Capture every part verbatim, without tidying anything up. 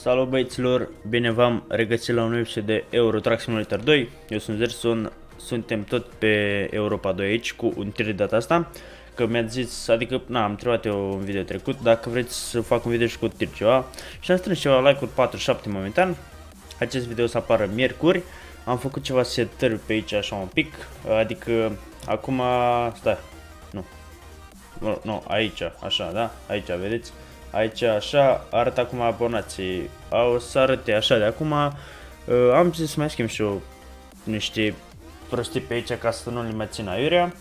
Salut băieților, bine v-am regăsit la un episod de Euro Truck Simulator doi. Eu sunt Zerson, suntem tot pe Europa doi aici cu un tir de data asta. Că mi-ați zis, adică, na, am întrebat eu în video trecut dacă vreți să fac un video și cu tir ceva. Și am strâns ceva like-uri, patruzeci și șapte momentan. Acest video o să apară miercuri. Am făcut ceva setări pe aici așa un pic, adică acum, stai, nu, nu, nu aici, așa, da, aici, vedeți? Aici așa arată acum abonații, o să arăte așa de acum. Am zis să mai schimb și eu niște prostii pe aici ca să nu le mai țin aiurea,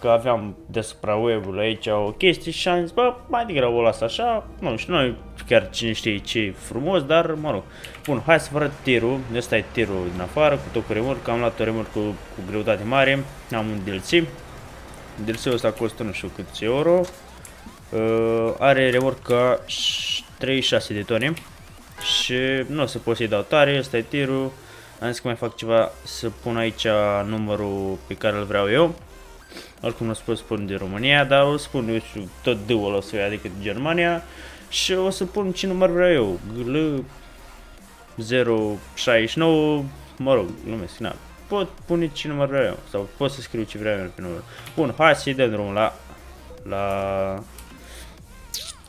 că aveam deasupra web-ului aici o chestie și am zis, bă, mai degrabă o las așa, nu știu, noi chiar cine știe ce e frumos, dar mă rog. Bun, hai să vă arăt tirul, ăsta e tirul din afară, cu tot cu remorcă, am luat o remorcă cu, cu greutate mare, am un D L C, D L C-ul ăsta costă nu știu câți euro. Uh, are remorca treizeci și șase de tone și nu o să pot să-i dau tare, ăsta e tirul. Am zis că mai fac ceva să pun aici numărul pe care îl vreau eu. Oricum nu o să pot spun de România, dar o să pun, eu știu, tot D-ul o să ia, adică Germania. Și o să pun ce număr vreau eu, G L zero șaizeci și nouă, mă rog, glumesc, na. Pot pune ce număr vreau eu, sau pot să scriu ce vreau eu pe număr. Bun, hai să-i dăm drumul la... la...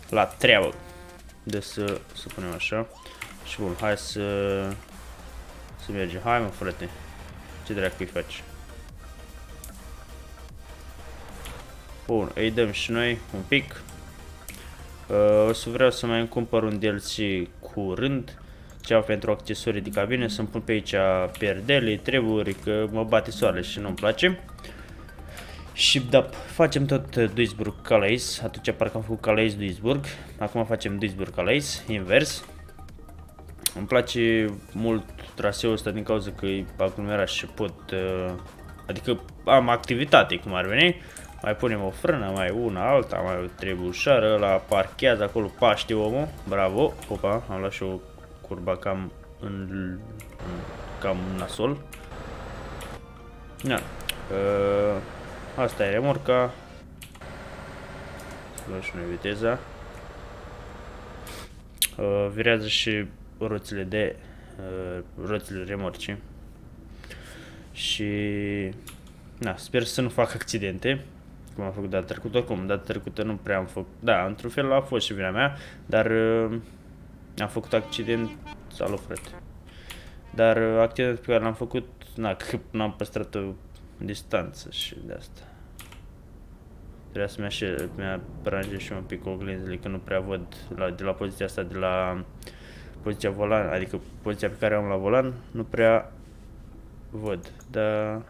la treabă. Deci să, să punem așa. Și bun, hai să să mergem. Hai mă frate. Ce dracu-i faci? Bun, îi dăm și noi un pic. Uh, o să vreau să mai îmi cumpăr un D L C curând, ceva pentru accesorii de cabine, să-mi pun pe aici perdele, treburi, că mă bate soarele și nu-mi place. Shipdap, facem tot Duisburg Calais, atunci parcă am făcut Calais Duisburg, acum facem Duisburg Calais, invers. Îmi place mult traseul ăsta din cauza că e aglomerat și pot, adică am activitate cum ar veni. Mai punem o frână, mai una, alta, mai trebuie ușoară, la parchează acolo paște omul, bravo, opa, am luat și o curba cam în, cam nasol. Da. Uh, Asta e remorca. Să luăm și noi viteza. Uh, virează și roțile de uh, roțile remorcii. Și na, sper să nu fac accidente, cum am făcut data trecută. Oricum, data trecută nu prea am făcut. Da, într-un fel a fost și vina mea, dar uh, am făcut accident. Salut, frate. Dar uh, accidentul pe care l-am făcut, na, că n-am păstrat-o distanță și de asta. Trebuie să mi-așez, mi-aranjez și un pic oglinzile, că nu prea văd la, de la poziția asta, de la poziția volan, adică poziția pe care am la volan, nu prea văd, dar...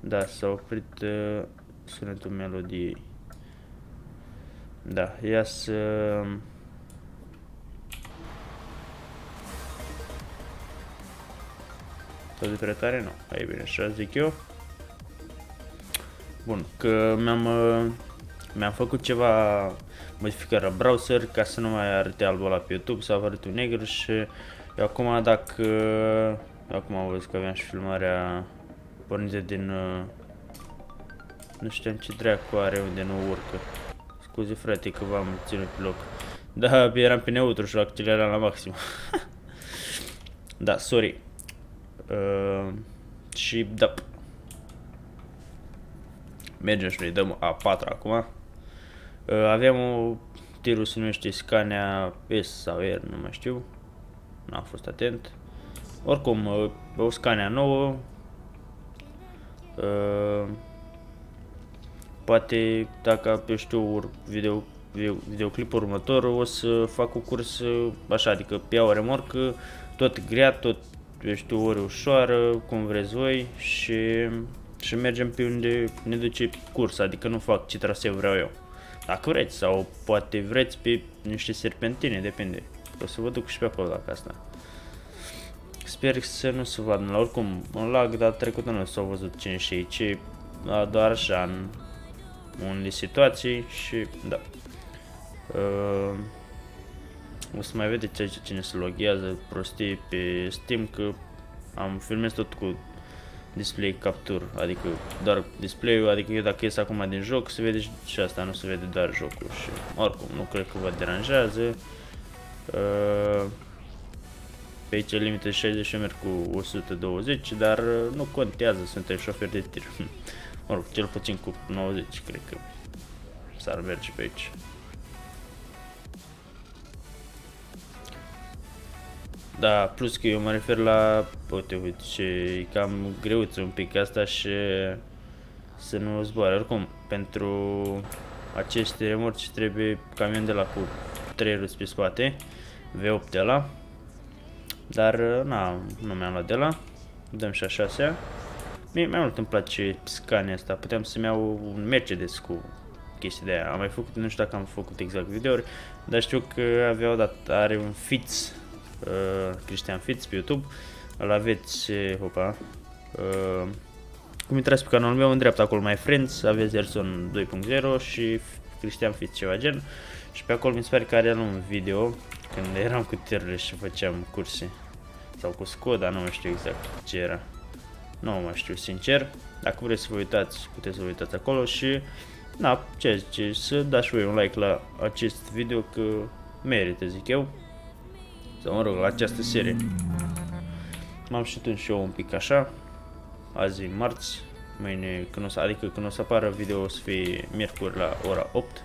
Da, s-a oprit uh, sunetul melodiei. Da, ia să... Tot de prea tare? Nu. Hai bine, așa zic eu. Bun, că mi-am mi-am făcut ceva modificări la browser ca să nu mai arate albul ăla pe YouTube, s-a arătat negru și eu acum dacă... Acum am văzut că aveam și filmarea pornită din... Nu știam ce dracu are unde nu urcă. Scuze frate că v-am ținut pe loc. Da, eram pe neutru și acceleram la maxim. Da, sorry. Uh, și da. Mergem și noi dăm A patru acum. Uh, aveam o tirul, se numește Scania S sau R, nu mai știu. N-am fost atent. Oricum, uh, o Scania nouă. Uh, poate dacă eu știu video, video, videoclipul următor o să fac o cursă așa, adică iau o remorcă tot grea, tot eu știu, ori ușoară, cum vreți voi și, și mergem pe unde ne duce cursa, adică nu fac ce traseu vreau eu. Dacă vreți sau poate vreți pe niște serpentine, depinde. O să vă duc și pe acolo dacă asta. Sper să nu se vadă, la oricum, un lag, dar trecută nu s-au văzut cine și ei, ci doar așa în unele situații și da. Uh... O să mai vedeți aici cine se loghează prostii pe Steam, că am filmez tot cu display capture, adică doar display-ul, adică eu dacă ies acum din joc se vede și asta, nu se vede doar jocul și oricum nu cred că vă deranjează. Pe aici limite șaizeci, eu merg cu o sută douăzeci, dar nu contează, suntem șoferi de tir. Oricum, cel puțin cu nouăzeci cred că s-ar merge pe aici. Da, plus că eu mă refer la, uite, uite, și e cam greuță un pic asta și să nu zboare. Oricum, pentru aceste remorci trebuie camion de la cu trei ruți pe spate, V opt de la, dar na, nu mi-am luat de la, dăm și a șasea. Mie mai mult îmi place Scania asta, puteam să-mi iau un Mercedes cu chestii de aia. Am mai făcut, nu știu dacă am făcut exact videouri, dar știu că avea o dată, are un Fitz. Uh, Cristian Fitz pe YouTube, îl aveți, hopa, uh, cum intrați pe canalul meu, în dreapta acolo mai friends, aveți Zerson doi punct zero și Cristian Fitz ceva gen, și pe acolo mi se pare că are un video când eram cu tirurile și făceam curse, sau cu Skoda, nu mai știu exact ce era, nu mai știu sincer, dacă vreți să vă uitați, puteți să vă uitați acolo și, na, ce zice, să dați voi un like la acest video că merită, zic eu. Sau, mă rog, la această serie. M-am știut și eu un pic așa. Azi e marți, mâine, când o să, adică când o să apară video o să fie miercuri la ora opt.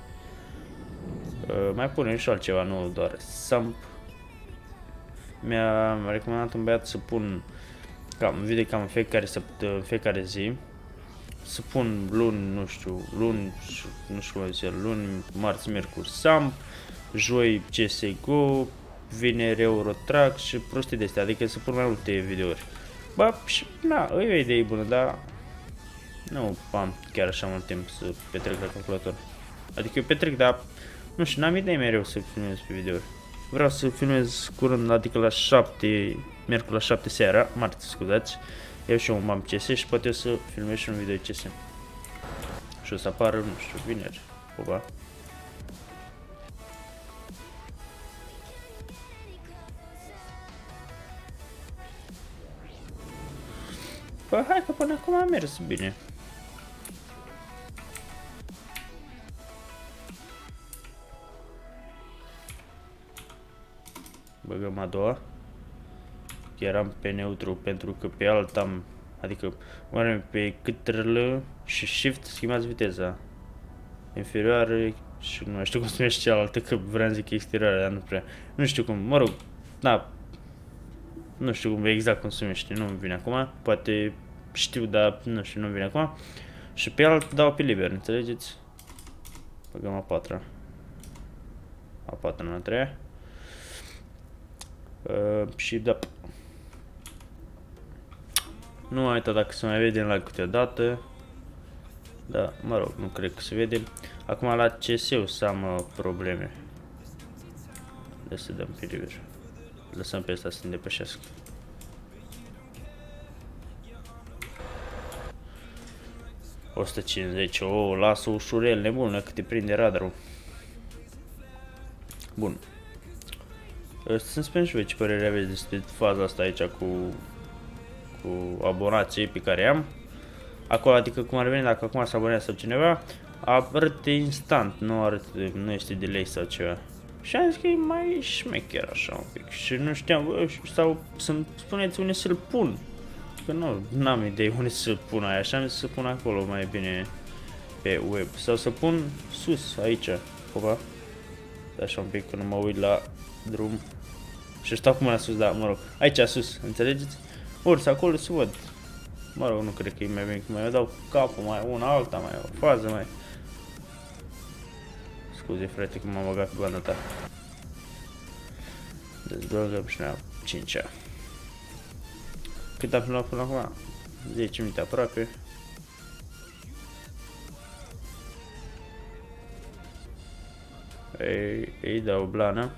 Uh, mai punem și altceva, nu doar SAMP. Mi-a recomandat un băiat să pun cam video cam în fiecare, în fiecare zi. Să pun luni, nu știu, luni, nu știu cum zice, luni, marți, miercuri SAMP, joi C S G O, vineri Euro Truck și prostii de astea, adică să pun mai multe videouri. Bă, și na, e o idee bună, dar nu am chiar așa mult timp să petrec la calculator. Adică eu petrec, dar nu știu, n-am idei mereu să filmez pe videouri. Vreau să filmez curând, adică la șapte, miercuri la șapte seara, marți, scuzați. Eu și eu m-am C S și poate o să filmez și un video C S. Și o să apară, nu știu, vineri, opa. Păi hai că până acum a mers bine. Băgăm a doua. Eram pe neutru pentru că pe alt am, adică oare pe cât R L și Shift schimbați viteza. Inferioară și nu știu cum se numește cealaltă, că vreau să zic exterioară, dar nu prea. Nu știu cum, mă rog, da. Nu știu cum, exact cum se numește, nu-mi vine acum, poate știu, dar nu știu, nu-mi vine acum. Și pe alt dau pe liber, înțelegeți? Băgăm a patra. A patra în a treia. Uh, și da. Nu am uitat dacă se mai vede la câteodată. Da, mă rog, nu cred că se vede. Acum la C S-ul să am uh, probleme. Deci să dăm pe liber. Lăsăm pe ăsta să ne depășească. o sută cincizeci, o, oh, lasă ușurel nebună că te prinde radarul. Bun. Să-mi spun și voi ce părere aveți despre faza asta aici cu, cu abonații pe care am. Acolo, adică cum ar veni, dacă acum se abonează sau cineva, arătă instant, nu, arătă, nu este delay sau ceva. Și am zis că e mai șmecher așa un pic și nu știam, bă, sau să-mi spuneți unde să-l pun. Că nu, n-am idei unde să-l pun aia, așa am zis să pun acolo mai bine pe web. Sau să pun sus, aici, cumva. Așa un pic când mă uit la drum și stau cu mâna sus, da, mă rog, aici sus, înțelegeți? Ori acolo să văd. Mă rog, nu cred că e mai bine, că mai dau capul, mai una, alta, mai o fază, mai... Scuze, frate, că m-am băgat pe banda ta. Dezblogăm și ne-am cincea. Cât am filmat până acum? zece minute aproape. Ei, ei dau blana.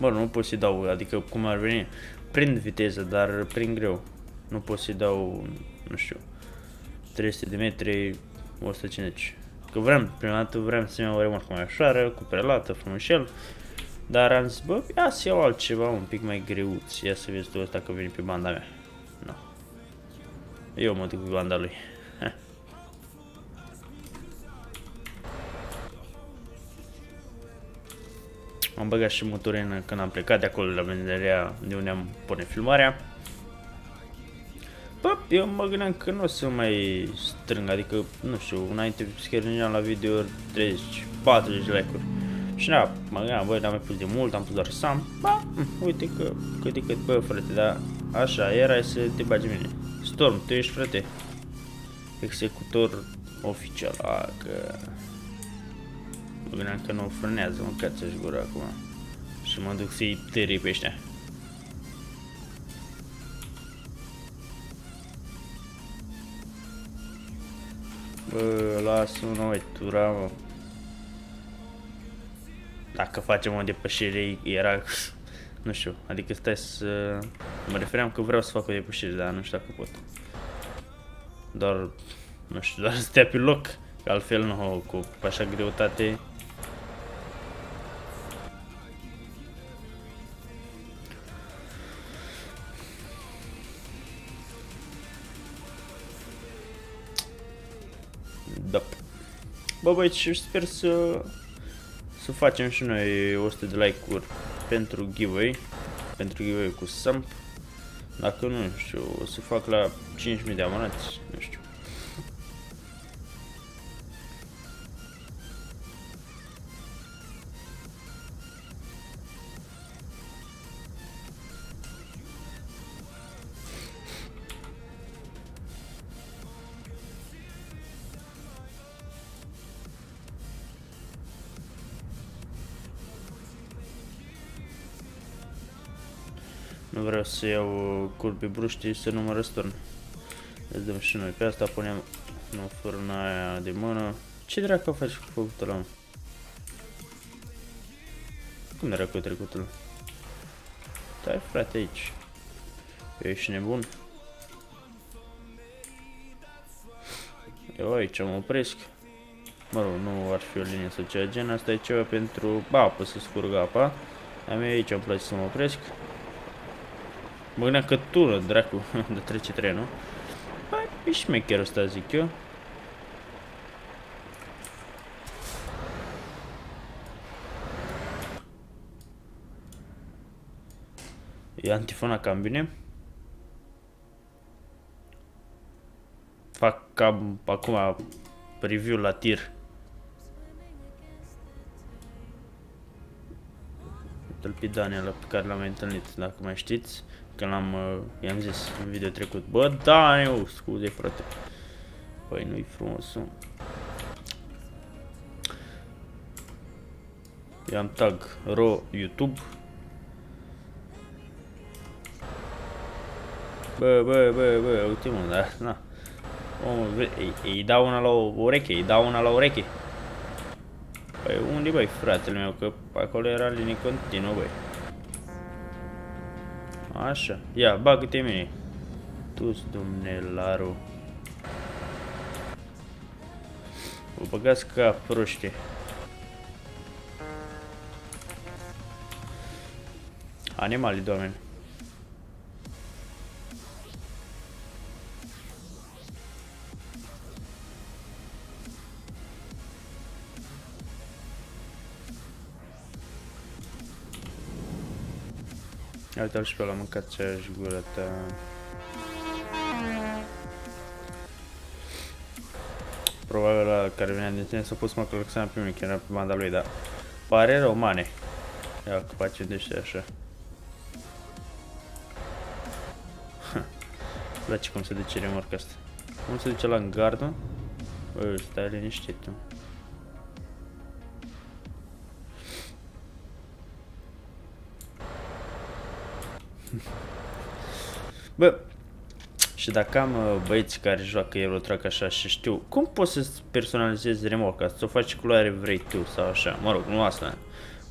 Bă, nu pot să-i dau, adică cum ar veni. Prind viteză, dar prind greu. Nu pot să-i dau, nu știu, trei sute de metri, o sută cincizeci. Că vrem, prima dată vrem să ne o remorcă mai ușoară, cu prelată, frumușel. Dar am zis, bă, ia să iau altceva un pic mai greuț. Ia să vezi tu ăsta că vine pe banda mea. No. Eu mă duc pe banda lui. Ha. Am băgat și motorină când am plecat de acolo la venderea de unde am pune filmarea. Bă, eu mă gândeam că nu o să mai strâng, adică, nu știu, înainte scârneam la video treizeci patruzeci like-uri. Și da, mă gândeam, băi, n-am mai pus de mult, am pus doar SAMP. Ba, uite că, cât de cât, bă, frate, dar așa, erai să te bagi mine. Storm, tu ești, frate, executor oficial, a, că... Mă gândeam că nu frânează, mâncați-aș gura acum. Și mă duc să-i tării pe ăștia. Bă, lasă-mă, noi, tura, mă. Dacă facem o depășire, era... Nu știu, adică stai să... Mă refeream că vreau să fac o depășire, dar nu știu dacă pot. Doar... Nu știu, doar să te pe loc. Că altfel nu, cu așa greutate. Da. Bă, băi, și sper să... Să facem și noi o sută de like-uri pentru giveaway. Pentru giveaway cu SAMP. Dacă nu, nu știu, o să fac la cinci mii de abonați, nu știu. Nu vreau să iau curbi bruștii să nu mă răsturn. Îți dăm și noi pe asta, punem în fârna aia de mână. Ce dracu faci cu făcutul ăla? Cum dracu e trecutul? Stai, frate, aici. Ești nebun? Eu aici mă opresc. Mă rog, nu ar fi o linie sau ceva gen. Asta e ceva pentru apă, să scurgă apa. Dar mie aici îmi place să mă opresc. Mă gândeam că tură, dracu, de trece trenul. Băi, e șmecherul ăsta, zic eu. E antifona cam bine. Fac cam, acum, preview la tir. Uite-l pe Daniel pe care l-am întâlnit, dacă mai știți. Că l-am, i-am zis în video trecut, bă, da, eu, scuze, frate. Păi nu-i frumos, nu. I-am tag ro YouTube. Bă, bă, bă, bă, uite mă, dar, na. Omul, îi dau una la ureche, îi dau una la ureche. Păi unde, băi, fratele meu, că acolo era linie continuă, băi. Așa, ia, bagă-te mine. Tu-s dumnelaru. Vă băgați ca proști. Animali, doamne. Uite-l și pe ăla, mâncat ce-aș gură ta. Probabil la care venea din tine s-a pus mă călăxana pe mine, că era pe banda lui, dar... Pare rău, mane. Ia, că face de ăștia așa. Îmi place cum se duce remorca asta. Cum se duce la în gardul? Bă, stai liniștit, mă. Bă, și dacă am băieți care joacă Euro Truck așa și știu, cum poți să-ți personalizezi remorca, să o faci culoare vrei tu sau așa, mă rog, nu asta,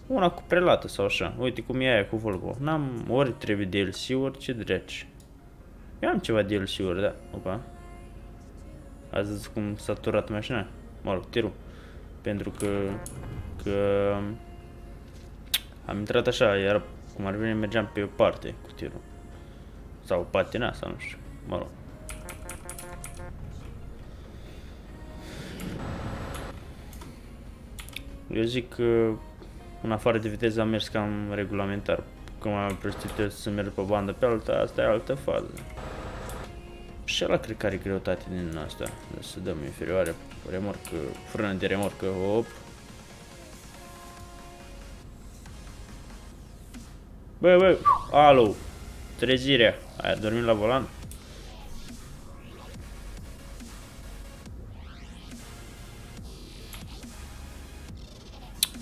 una cu prelată sau așa, uite cum e aia cu Volvo, n-am, ori trebuie D L C-uri, ce dreci. Eu am ceva D L C-uri, da, opa, ați văzut cum s-a turat mașina, mă rog, tirul. pentru că, că am intrat așa, iar cum ar veni mergeam pe o parte cu tirul. Sau patina, sau nu știu, mă rog. Eu zic că în afară de viteză am mers cam regulamentar. Cum am prostituit să merg pe bandă pe alta, asta e altă fază. Și ăla cred că are greutate din asta. Deci să dăm inferioare, remorcă, frână de remorcă, hop. Băi, băi, alo, trezirea, ai adormit la volan?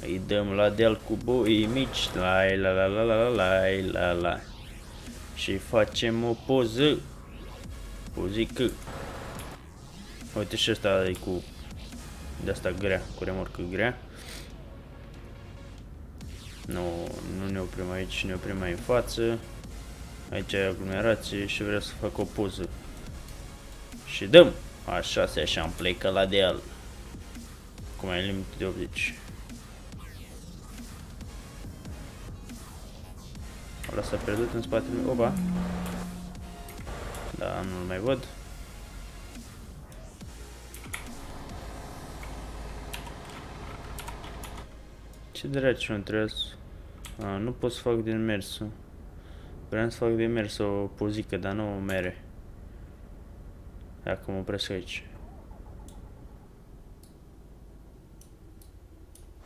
Îi dăm la deal cu boii mici, lai la la la la la la la. Și facem o poză. Pozică. Uite și asta e cu de-asta grea, cu remorcă grea. Nu, nu ne oprim aici, ne oprim mai în față. Aici e aglomerație și vreau să fac o poză. Și dăm! Așa se așa, am plecat la deal. Cum ai limit de optzeci. Ăla s-a pierdut în spatele meu. Opa! Da, nu-l mai văd. Ce dracu nu trebuie să... A, nu pot să fac din mersul. Vreau să fac din mers o pozică, dar nu o mere. Dacă mă opresc aici.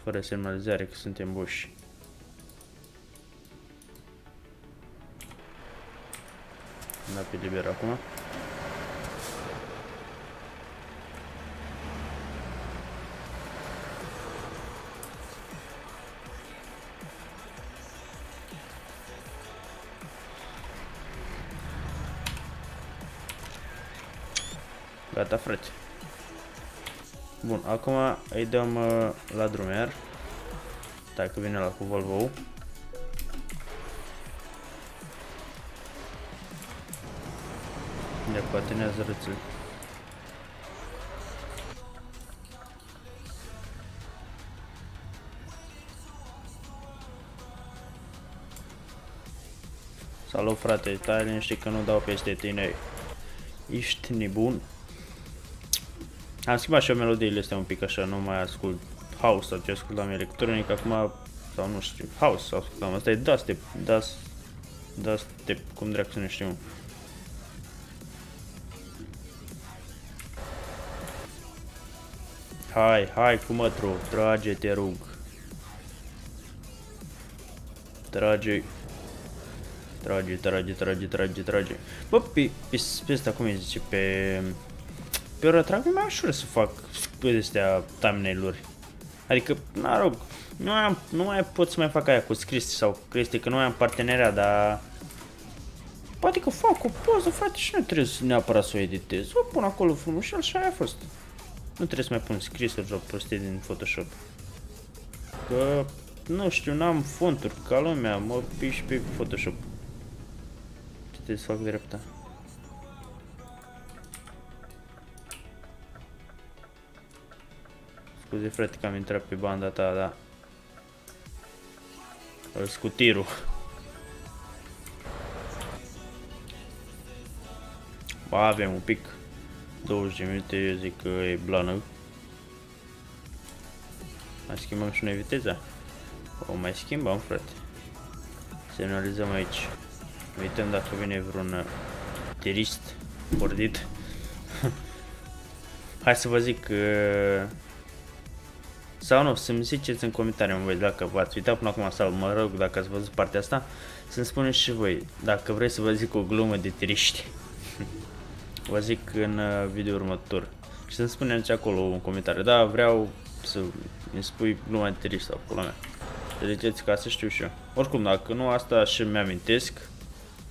Fără semnalizare că suntem buși. Da, pe liber acum. Gata, frate. Bun, acum îi dăm uh, la drumer. Dacă vine la cu Volvo. Ne patinează rățul. Salut, frate, stai liniștit că nu dau peste tine. Ești nebun. Am schimbat și eu melodiile astea un pic așa, nu mai ascult house sau ce ascultam electronic acum, sau nu știu, house ascultam, asta e dubstep, dubstep, cum dracu să nu știu. Hai, hai cu mătru, trage, te rug. Trage. Trage, trage, trage, trage, trage. Bă, pe, pe, pe asta cum îi zice, pe... Pe oră trag mai ușor să fac astea thumbnail-uri. Adică, na, rog, nu, am, nu mai pot să mai fac aia cu scris sau Cristi, că nu mai am parteneria, dar... Poate că fac o poză, frate, și nu trebuie neapărat să o editez. O pun acolo frumușel și aia a fost. Nu trebuie să mai pun scrisuri sau prostii din Photoshop. Că, nu știu, n-am fonturi ca lumea, mă piși pe Photoshop. Ce trebuie să fac drepta. Scuze, frate, că am intrat pe banda ta, da. Îl scut tirul. Ba, avem un pic. douăzeci de minute, eu zic că e blană. Mai schimbăm și noi viteza. O mai schimbăm, frate. Semnalizăm aici. Uităm dacă vine vreun terist bordit. Hai să vă zic că... Sau nu, să-mi ziceți în comentarii, mă voi, dacă v-ați uitat până acum sau mă rog dacă ați văzut partea asta, să-mi spuneți și voi, dacă vreți să vă zic o glumă de tiriști. Vă zic în video următor și să-mi spuneți acolo un comentariu, da, vreau să-mi spui gluma de tiriști sau pula mea. Delegeți ca să știu și eu. Oricum, dacă nu asta și mi-amintesc,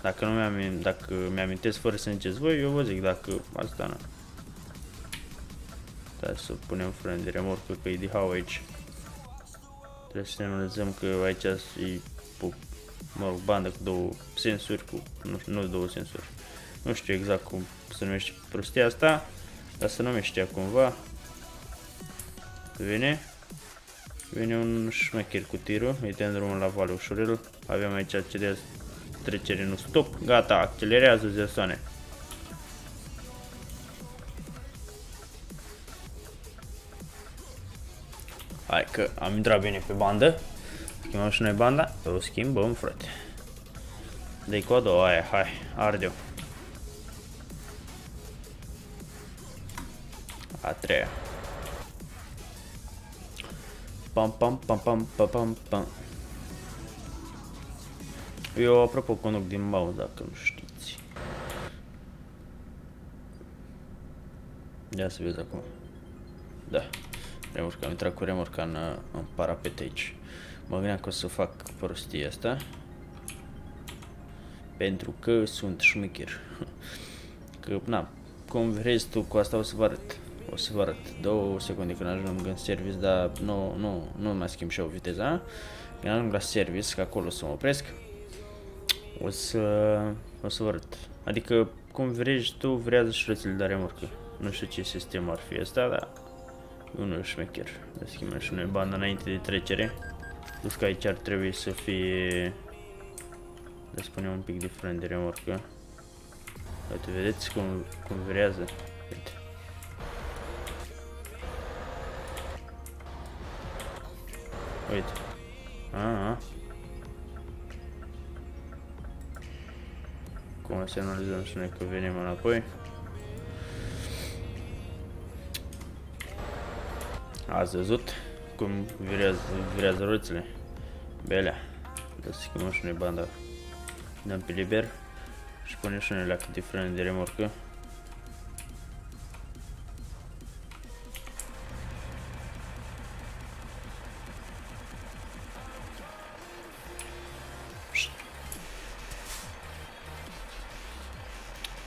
dacă nu mi-amintesc, dacă mi-amintesc fără să ziceți voi, eu vă zic dacă asta nu. Dar să punem frână de remorcă că e de hau aici. Trebuie să ne analizăm că aici e, mă rog, bandă cu două sensuri, cu, nu, nu două sensuri. Nu știu exact cum se numește prostia asta, dar se numește cumva. Vine, Vine un șmecher cu tirul, îi dăm drumul la vale ușurel. Avem aici aceleași trecere, nu stop. Gata, accelerează Zersoane. Hai că am intrat bine pe bandă. Schimbăm și noi banda. O schimbăm, frate. Dă-i cu a doua aia, hai, arde-o. A treia. Pam, pam, pam, pam, pam, pam, pam. Eu, apropo, conduc din mouse, dacă nu știți. Ia să vezi acum. Da. Remorca, am intrat cu remorca în, în parapet aici. Mă gândeam că o să fac prostia asta. Pentru că sunt șmecher. Că, na, cum vrei tu, cu asta o să vă arăt. O să vă arăt două secunde când ajung în service, dar nu, nu, nu mai schimb și eu viteza. Când ajung la service, că acolo o să mă opresc, o să, o să vă arăt. Adică, cum vrei tu, vrează și rățile de remorcă. Nu știu ce sistem ar fi asta, dar unul șmecher. Le schimbăm și noi banda înainte de trecere. Plus că aici ar trebui să fie... Să spunem un pic diferent de remorcă. Uite, vedeți cum, cum vrează. Uite. Uite. A, a. Cum se analizăm și noi că venim înapoi. Ați văzut cum virează, virează roțile. Belea. Dă să schimbăm și noi banda. Dăm pe liber și punem și noi la cât de frână de remorcă.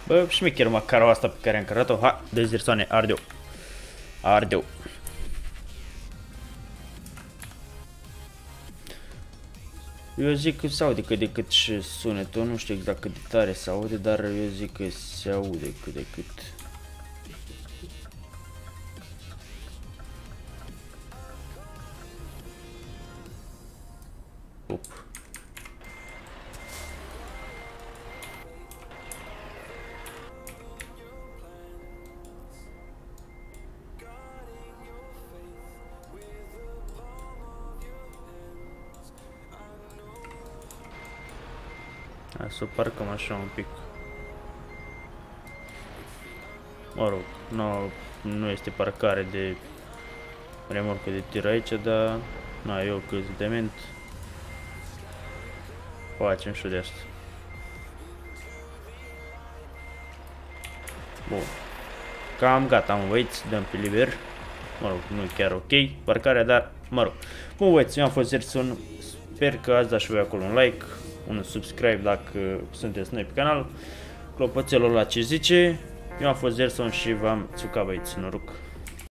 Bă, șmecher macarul asta pe care am cărat-o. Ha, dă-ți Zersoane, arde-o. Arde-o. Eu zic că se aude cât de cât și sunetul, nu știu exact cât de tare se aude, dar eu zic că se aude cât de cât. Op. Să parcăm așa un pic. Mă rog, nu, nu este parcare de remorcă de tir aici, dar na, eu cât de dement facem și de asta. Bun. Cam gata, mă băieți, dăm pe liber. Mă rog, nu e chiar ok parcarea, dar mă rog. Mă băieți, eu am fost Zerson. Sper că ați dat și voi acolo un like, un subscribe dacă sunteți noi pe canal, clopoțelul ăla ce zice. Eu am fost Zerson și v-am țucat, băieți, noroc!